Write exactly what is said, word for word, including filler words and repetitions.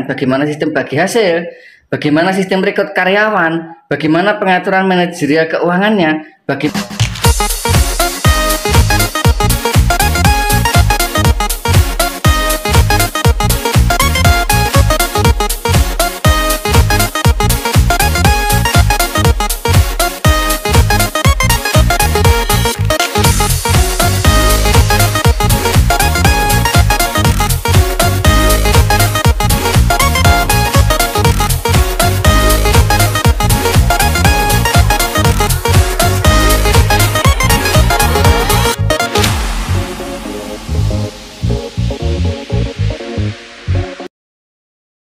bagaimana sistem bagi hasil, bagaimana sistem rekod karyawan, bagaimana pengaturan manajerial keuangannya, bagaimana